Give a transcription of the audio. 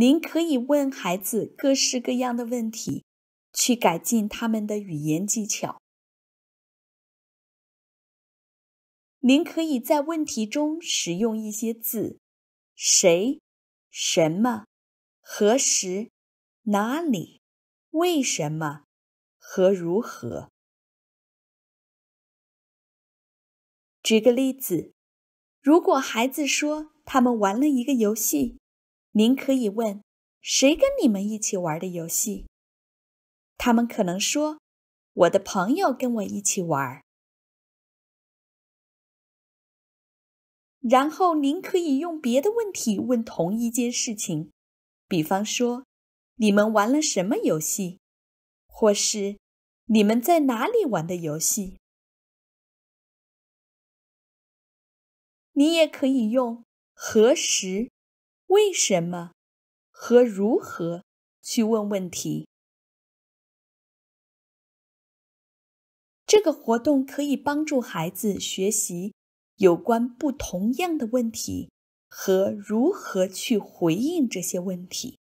您可以问孩子各式各样的问题，去改进他们的语言技巧。您可以在问题中使用一些字，谁、什么、何时、哪里、为什么和如何。举个例子，如果孩子说他们玩了一个游戏，您可以问：谁跟你们一起玩的游戏？他们可能说：我的朋友跟我一起玩。然后您可以用别的问题问同一件事情，比方说：你们玩了什么游戏？或是你们在哪里玩的游戏？你也可以用何时、为什么和如何去问问题。这个活动可以帮助孩子学习有关不同样的问题和如何去回应这些问题。